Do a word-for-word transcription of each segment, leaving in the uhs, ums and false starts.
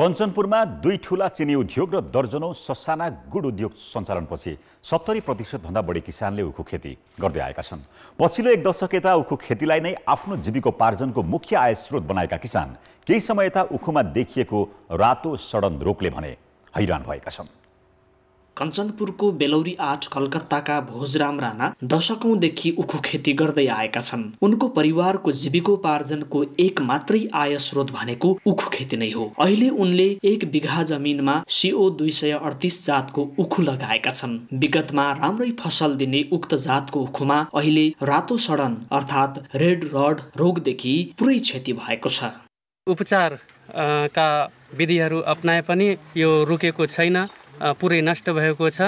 कञ्चनपुरमा दुई ठूला चिनी उद्योग र दर्जनौ ससाना गुड उद्योग सञ्चालनपछि सत्तरी प्रतिशत भन्दा बढी किसानले उखु खेती गर्दै आएका छन्। पछिल्लो एक दशक यता उखु खेतीलाई नै आफ्नो जीविकोपार्जनको मुख्य आय स्रोत बनाएका किसान केही समय यता उखुमा देखिएको रातो सडन रोगले भने हैरान भएका छन्। कञ्चनपुरको बेलौरी आठ कलकत्ताका भोजराम राणा दशकौंदेखि उखु खेती गर्दै आएका छन्। उनको परिवारको जीविकोपार्जनको एक मात्रै आय स्रोत भनेको उखु खेती नै हो। अहिले उनले एक बिघा जमिनमा सीओ दुई सय अडतिस जातको उखु लगाएका छन्। विगतमा राम्रै फसल दिने उक्त जातको उखुमा अहिले रातो सडन अर्थात् रेड रड रोगदेखि पुरै क्षति भएको छ। उपचार का विधिहरू अपनाए पनि यो रुकेको छैन, पूरै नष्ट भएको छ।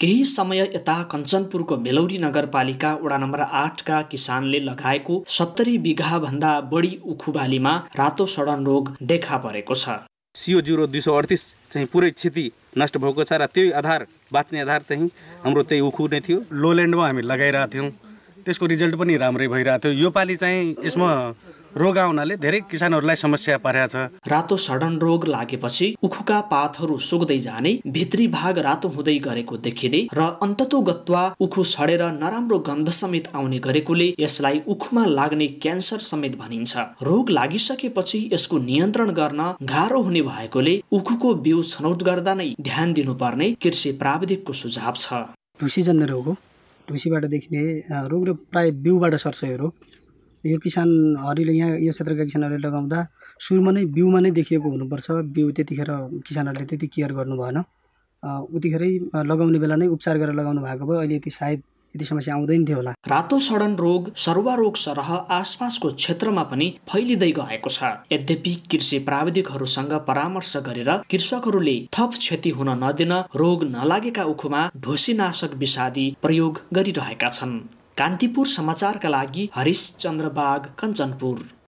केही समय यता कञ्चनपुरको बेलौरी नगरपालिका वडा नम्बर आठ का किसानले लगाएको सत्तरी बिघा भन्दा बढी उखुबालीमा रातो सडन रोग देखा परेको छ। सीओ जीरो दुई सौ अडतिस चाहिँ पुरै क्षति नष्ट भएको छ र त्यही आधार बाँच्ने आधार चाहिँ हाम्रो त्यही उखु नै थियो। लोल्यान्डमा हामी लगाइरहेका थियौँ, त्यसको रिजल्ट पनि राम्रै भइरहेको थियो। योपालि चाहिँ यसमा रोग आउनाले धेरै किसानहरूलाई समस्या परेको छ। रातो सडन रोग लागेपछि उखुका पातहरू सुक्दै जाने, भित्री भाग रातो हुँदै गरेको देखिने र अन्ततो गत्वा उखु सडेर नराम्रो गन्ध समेत आउने गरेकोले यसलाई उखुमा लाग्ने क्यान्सर समेत भनिन्छ। रोग लागिसकेपछि यसको नियन्त्रण गर्न गाह्रो हुने भएकोले उखुको बिउ छनौट गर्दा नै ध्यान दिनुपर्ने कृषि प्राविधिकको सुझाव छ। ढुसीजन्य रोग हो। ढुसीबाट देखिने रोग र प्राय बिउबाट सर्छ यो रोग। यो किसानहरूले यहाँ यो क्षेत्रका किसानहरूले लगाउँदा सुरुमा नै बिउमा नै देखिएको हुनुपर्छ। बिउ त्यतिखेर किसानहरूले त्यति केयर गर्नु भएन, उतिखेरै लगाउने बेला नै उपचार गरेर लगाउनु भएको भए अहिले यति सायद यति समस्या आउँदैन थियो होला। रातो सडन रोग सर्वारोग सरह आसपासको क्षेत्रमा पनि फैलिँदै गएको छ। यद्यपि कृषि प्राविधिकहरूसँग परामर्श गरेर कृषकहरूले थप क्षति हुन नदिन रोग नलागेका उखुमा ढुसीनाशक विषादी प्रयोग गरिरहेका छन्। कान्तिपुर समाचारका लागि हरिश चन्द्र बाग, कञ्चनपुर।